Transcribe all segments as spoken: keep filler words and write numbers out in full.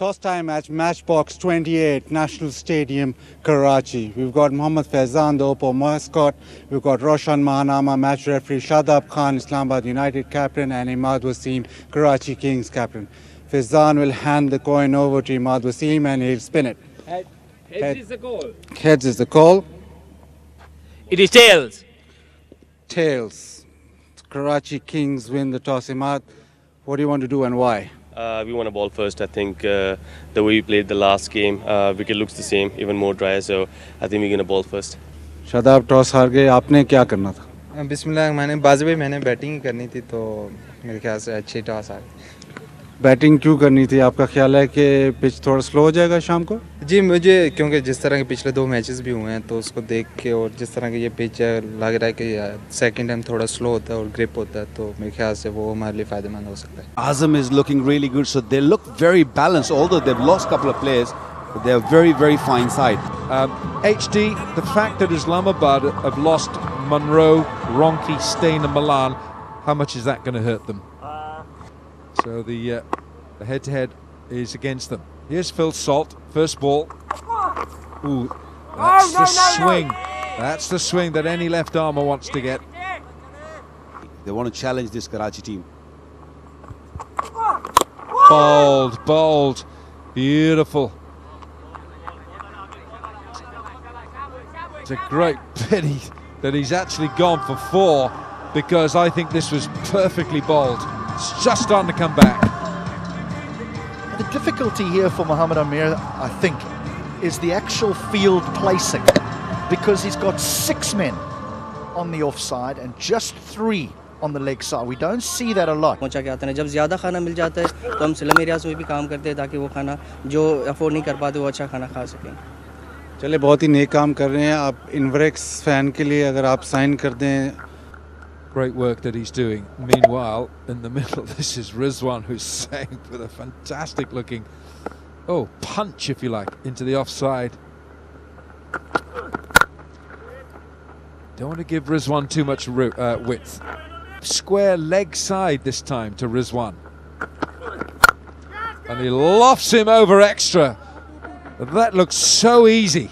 Toss time match, matchbox twenty-eight, National Stadium, Karachi. We've got Mohammed Faizan, the Oppo mascot. We've got Roshan Mahanama, match referee, Shadab Khan, Islamabad United captain, and Imad Wasim, Karachi Kings captain. Faizan will hand the coin over to Imad Wasim and he'll spin it. Head, heads Head, is the call. Heads is the call. It is tails. Tails. Karachi Kings win the toss. Imad, what do you want to do and why? Uh, we want to ball first. I think uh, the way we played the last game, uh, wicket looks the same, even more dry. So I think we're going to ball first. Shadab, toss हार गए. आपने क्या करना था? बिस्मिल्लाह, मैंने बाज़बे मैंने batting करनी थी, तो मेरे ख्याल से अच्छी टॉस आई. बैटिंग क्यों करनी थी? आपका ख्याल है कि पिच थोड़ा स्लो हो जाएगा शाम को? जी, मुझे क्योंकि जिस तरह के पिछले दो मैचेस भी हुए हैं, तो उसको देख के और जिस तरह की ये पिच है, लग रहा है कि सेकंड टाइम थोड़ा स्लो होता है और ग्रिप होता है, तो मेरे ख्याल से वो हमारे लिए फायदेमंद हो सकता है. Azam is looking really good, so they look very balanced, although they have lost couple of players, they are very very fine side. HD, the fact that Islamabad have lost Munro, Ronki, Stain and Milan, how much is that going to hurt them? So the uh, the head-to-head is against them. Here's Phil Salt, first ball. Ooh, that's the swing. That's the swing that any left armer wants to get. They want to challenge this Karachi team. Bold, bold, beautiful. It's a great pity that he's actually gone for four, because I think this was perfectly bold. It's just starting to come back. The difficulty here for Muhammad Amir, I think, is the actual field placing, because he's got six men on the offside and just three on the leg side. We don't see that a lot. पहुंचा के आते हैं, जब ज़्यादा खाना मिल जाता है तो हम स्लम एरियाज़ में भी काम करते हैं ताकि वो खाना जो अफोर्ड नहीं कर पाते वो अच्छा खाना खा सकें. चले, बहुत ही नेक काम कर रहे हैं आप इन्वरेक्स फैन के लिए, अगर आप साइन कर दें. Great work that he's doing. Meanwhile, in the middle, this is Rizwan Hussain with a fantastic looking, oh, punch, if you like, into the offside. Don't want to give Rizwan too much uh, width. Square leg side this time to Rizwan. And he lofts him over extra. That looks so easy.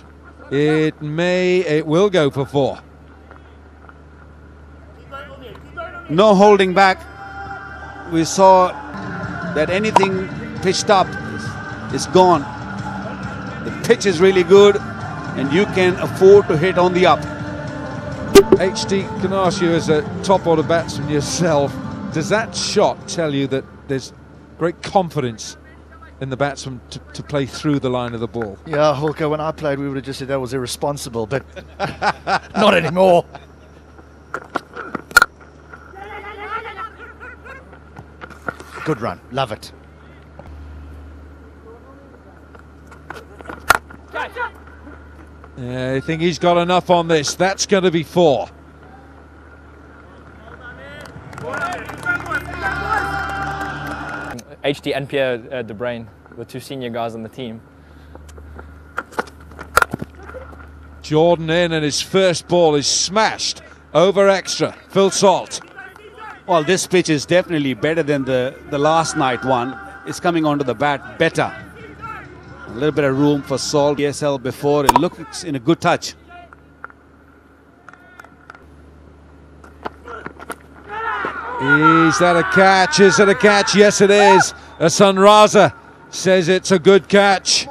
It may, it will go for four. No holding back. We saw that anything pitched up is gone. The pitch is really good and you can afford to hit on the up. H D, can I ask you, as a top order batsman yourself, does that shot tell you that there's great confidence in the batsman to, to play through the line of the ball? Yeah, Hulka, when I played we would have just said that was irresponsible, but not anymore. Good run, love it. Yeah, I think he's got enough on this. That's going to be four. H D and Pierre uh, De Bruyne, the two senior guys on the team. Jordan in, and his first ball is smashed over extra. Phil Salt. Well, this pitch is definitely better than the, the last night one. It's coming onto the bat better. A little bit of room for Salt. E S L before, it looks in a good touch. Is that a catch? Is it a catch? Yes, it is. Hassan Raza says it's a good catch.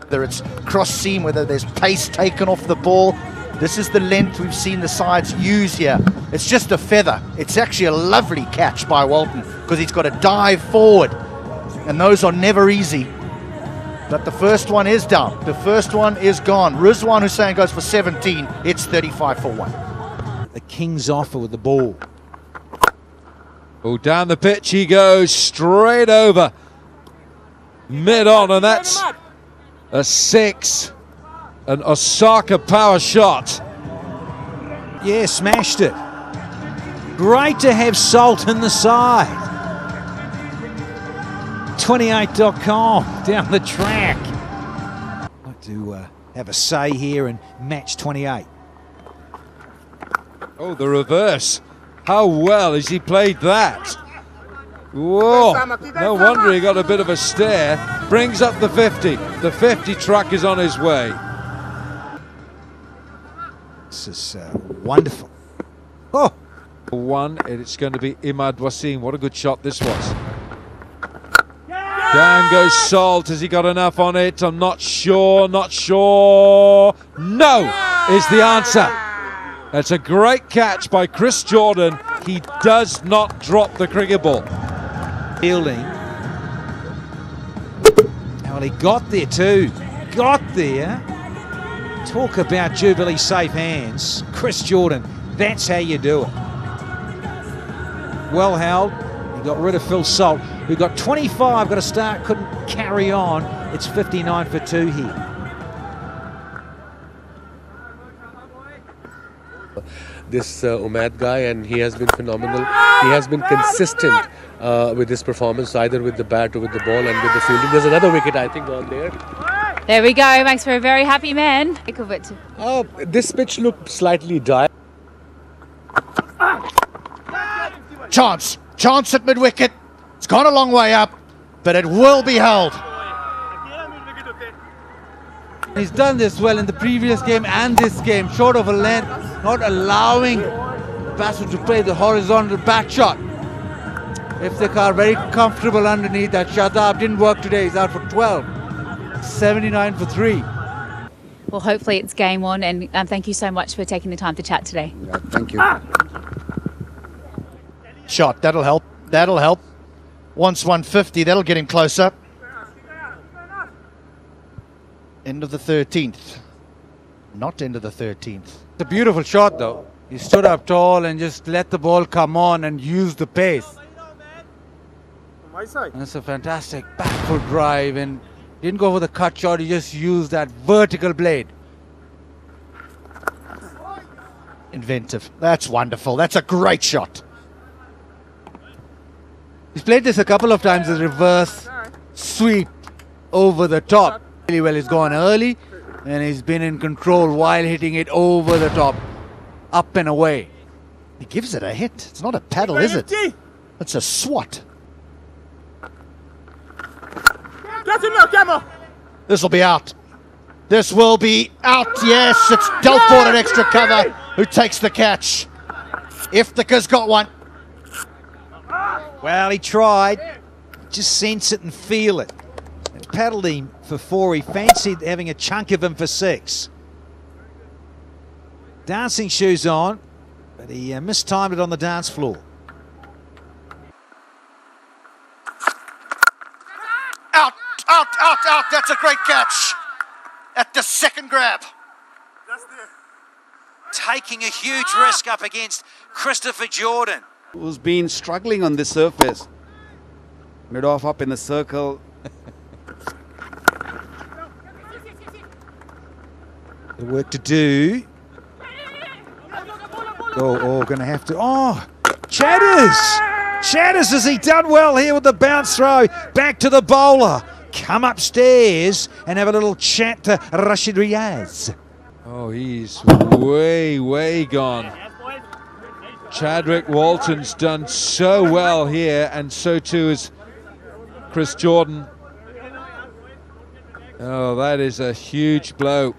Whether it's cross-seam, whether there's pace taken off the ball, this is the length we've seen the sides use here. It's just a feather. It's actually a lovely catch by Walton, because he's got to dive forward. And those are never easy. But the first one is down. The first one is gone. Rizwan Hussain goes for seventeen. It's thirty-five for one. The Kings offer with the ball. Oh, down the pitch he goes, straight over. Mid on, and that's a six. An Osaka power shot. Yeah, smashed it. Great to have Salt in the side. twenty-eight dot com down the track. I'd like to uh, have a say here and match twenty-eight. Oh, the reverse. How well has he played that? Whoa, no wonder he got a bit of a stare. Brings up the fifty. The fifty truck is on his way. This is uh, wonderful. Oh, one, and it's going to be Imad Wasim. What a good shot this was. Yes! Down goes Salt. Has he got enough on it? I'm not sure, not sure. No is the answer. That's a great catch by Chris Jordan. He does not drop the cricket ball. Fielding. Well, he got there too. Got there. Talk about Jubilee safe hands. Chris Jordan, that's how you do it. Well held. He got rid of Phil Salt, who got twenty-five, got a start, couldn't carry on. It's fifty-nine for two here. This uh, Imad guy, and he has been phenomenal. He has been consistent uh, with his performance, either with the bat or with the ball and with the fielding. There's another wicket, I think, on there. There we go. Makes for a very happy man. Oh, this pitch looked slightly dry. Chance. Chance at mid-wicket. It's gone a long way up, but it will be held. He's done this well in the previous game and this game, short of a length, not allowing the batsman to play the horizontal bat shot. Iftikhar very comfortable underneath that. Shadab didn't work today, he's out for twelve. seventy-nine for three. Well, hopefully it's game on, and um, thank you so much for taking the time to chat today. Yeah, thank you. Ah! Shot, that'll help, that'll help. Once one fifty, that'll get him closer. End of the thirteenth, not end of the thirteenth. It's a beautiful shot though. He stood up tall and just let the ball come on and use the pace. That's a fantastic back foot drive, and didn't go for the cut shot, he just used that vertical blade. Inventive, that's wonderful, that's a great shot. He's played this a couple of times, a reverse sweep over the top. Really well, he's gone early and he's been in control while hitting it over the top, up and away. He gives it a hit. It's not a paddle, is it? It's a swat. This will be out. This will be out. Yes, it's Delport an extra cover who takes the catch. Iftikhar's got one. Well, he tried. Just sense it and feel it. Paddled him for four. He fancied having a chunk of him for six. Dancing shoes on, but he uh, mistimed it on the dance floor. Out, out, out, out. That's a great catch at the second grab. Taking a huge risk up against Christopher Jordan, who's been struggling on this surface. Mid off up in the circle. The work to do. Oh, oh, going to have to. Oh, Chatters. Chatters, has he done well here with the bounce throw? Back to the bowler. Come upstairs and have a little chat to Rashid Riyaz. Oh, he's way, way gone. Chadwick Walton's done so well here, and so too is Chris Jordan. Oh, that is a huge blow.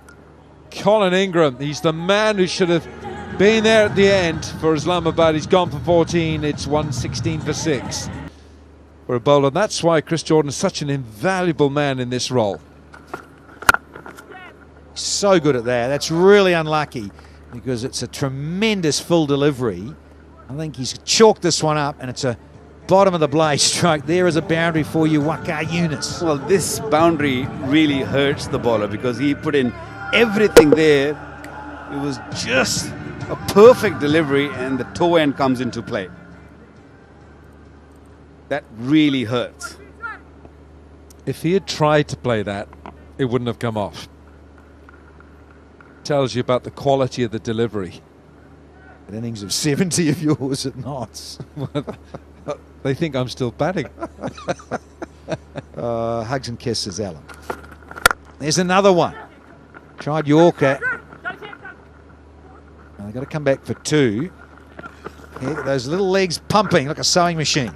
Colin Ingram, he's the man who should have been there at the end for Islamabad. He's gone for fourteen. It's one sixteen for six for a bowler. That's why Chris Jordan is such an invaluable man in this role. So good at that. That's really unlucky because it's a tremendous full delivery. I think he's chalked this one up, and it's a bottom of the blade stroke. There is a boundary for you, Waqar Yunus. Well, this boundary really hurts the bowler because he put in everything there. It was just a perfect delivery, and the toe end comes into play. That really hurts. If he had tried to play that, it wouldn't have come off. Tells you about the quality of the delivery. An innings of seventy of yours at knots. They think I'm still batting. uh, hugs and kisses, Alan. There's another one. Tried Yorker. Now they've got to come back for two. Those little legs pumping like a sewing machine.